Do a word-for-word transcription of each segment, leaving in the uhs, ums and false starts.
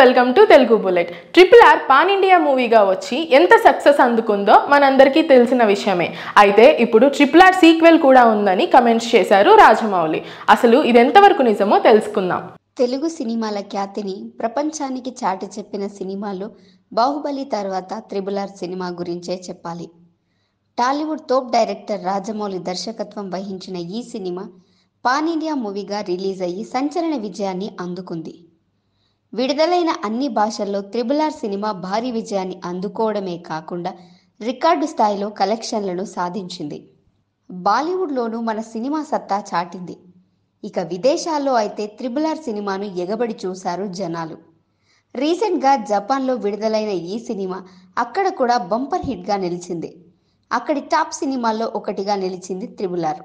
Welcome to Telugu bullet. Triple R pan India movie गा वच्ची एंत सक्सेस अंदुकुंदो मनंदरिकी तेलिसिन विषयमे। अयिते इप्पुडु ट्रिपल आर सीक्वेल कूडा उंदनी कमेंट्स चेशारु राजामौली। असलु इदि एंतवरकु निजमो तेलुसुकुंदाम। तेलुगु सिनेमाल ख्यातिनि प्रपंचानिकी चाटि चेप्पिन सिनेमालो बाहुबली तर्वात ट्रिपल आर सिनेमा गुरिंचे चेप्पाली। टालीवुड टॉप डायरेक्टर राजामौली दर्शकत्वं वहिंचिन ई सिनेमा పాన్ ఇండియా మూవీగా రిలీజ్ అయ్యి సంచలన విజయాన్ని అందుకుంది. విడుదలైన అన్ని భాషల్లో ట్రిపుల్ ఆర్ సినిమా భారీ విజయాన్ని అందుకోవడమే కాకుండా రికార్డు స్థాయిలో కలెక్షన్లను సాధించింది. బాలీవుడ్లోనూ మన సినిమా సత్తా చాటింది. ఇక విదేశాల్లో అయితే ట్రిపుల్ ఆర్ సినిమాను ఎగబడి చూశారు జనాలు. రీసెంట్గా జపాన్లో విడుదలైన ఈ సినిమా అక్కడ కూడా బంపర్ హిట్గా నిలిచింది. అక్కడి టాప్ సినిమాల్లో ఒకటిగా నిలిచింది ట్రిపుల్ ఆర్.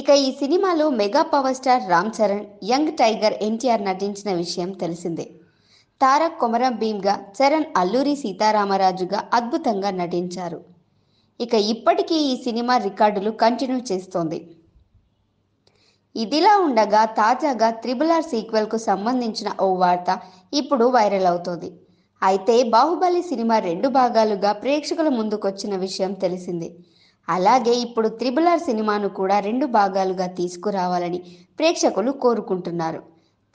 ఇక ఈ సినిమాలో mega power star Ram Charan, young tiger NTR నటించిన విషయం తెలిసిందే. తారక్ కుమార్ భీమ్గా, చరణ్ అల్లూరి సీతారామ రాజుగా అద్భుతంగా నటించారు. ఇక ఇప్పటికీ ఈ సినిమా రికార్డులు కంటిన్యూ చేస్తోంది. ఇదిలా ఉండగా తాజాగా ట్రిపుల్ ఆర్ సీక్వెల్కు సంబంధించిన ఓ వార్త ఇప్పుడు వైరల్ అవుతోంది. అయితే బాహుబలి సినిమా రెండు భాగాలుగా ప్రేక్షకుల ముందుకొచ్చిన విషయం తెలిసిందే. అలాగే ఇప్పుడు ట్రిపుల్ ఆర్ సినిమాను కూడా రెండు భాగాలుగా తీసుకురావాలని ప్రేక్షకులు కోరుకుంటున్నారు.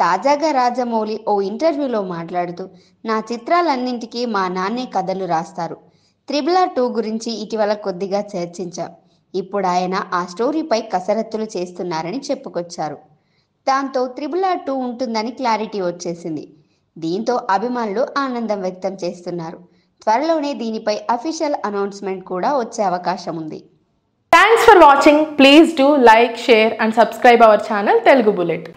తాజాగా రాజమౌళి ఓ ఇంటర్వ్యూలో మాట్లాడుతూ, నా చిత్రాలన్నింటికీ మా నాన్నే కథలు రాస్తారు. ట్రిపుల్ ఆర్ టూ గురించి ఇటీవల కొద్దిగా చర్చించాం. ఇప్పుడు ఆయన ఆ స్టోరీపై కసరత్తులు చేస్తున్నారని చెప్పుకొచ్చారు. దాంతో ట్రిపుల్ ఆర్ టూ ఉంటుందని క్లారిటీ వచ్చేసింది. దీంతో అభిమానులు ఆనందం వ్యక్తం చేస్తున్నారు. త్వరలోనే దీనిపై అఫీషియల్ అనౌన్స్మెంట్ కూడా వచ్చే అవకాశం ఉంది. Thanks for watching. Please do like, share and subscribe our channel Telugu bullet.